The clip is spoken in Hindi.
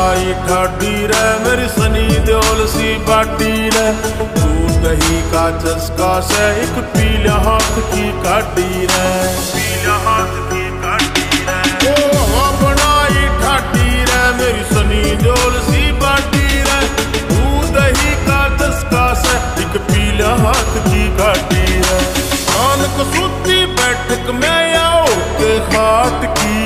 आई ठाडी रे मेरी सनी देओल सी बाटी रे। दूध दही का चस्का से एक पीला हाथ की काटी रे, पीला हाथ की काटी रे। ओ हाँ बनाई ठाडी रे मेरी सनी देओल सी बाटी रे। दूध दही का चस्का से एक पीला हाथ की